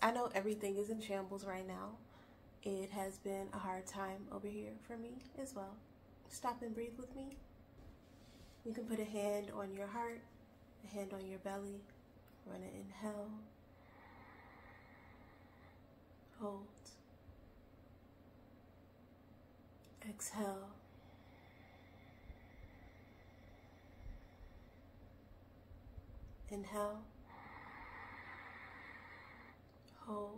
I know everything is in shambles right now. It has been a hard time over here for me as well. Stop and breathe with me. You can put a hand on your heart, a hand on your belly. We're gonna inhale, hold, exhale. Inhale, hold,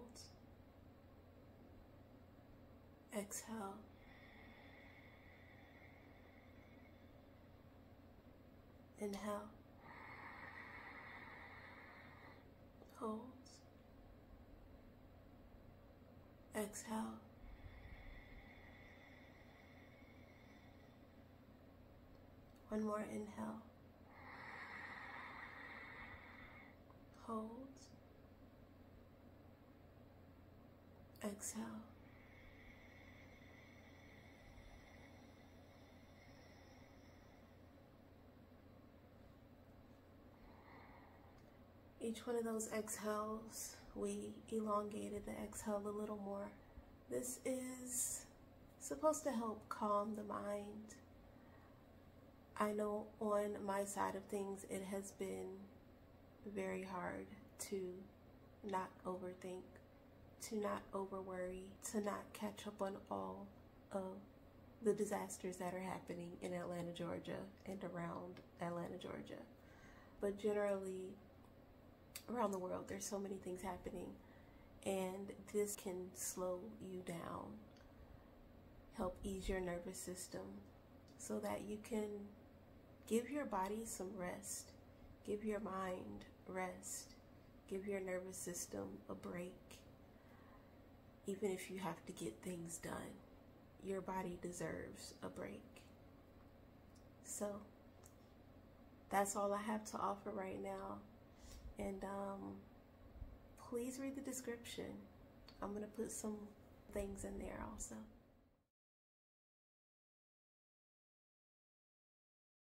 exhale. Inhale, hold, exhale. One more inhale. Hold, exhale. Each one of those exhales, we elongated the exhale a little more. This is supposed to help calm the mind. I know on my side of things, it has been very hard to not overthink, to not overworry, to not catch up on all of the disasters that are happening in Atlanta, Georgia and around Atlanta, Georgia. But generally around the world, there's so many things happening, and this can slow you down, help ease your nervous system so that you can give your body some rest. Give your mind rest. Give your nervous system a break. Even if you have to get things done, your body deserves a break. So that's all I have to offer right now. And please read the description. I'm going to put some things in there also.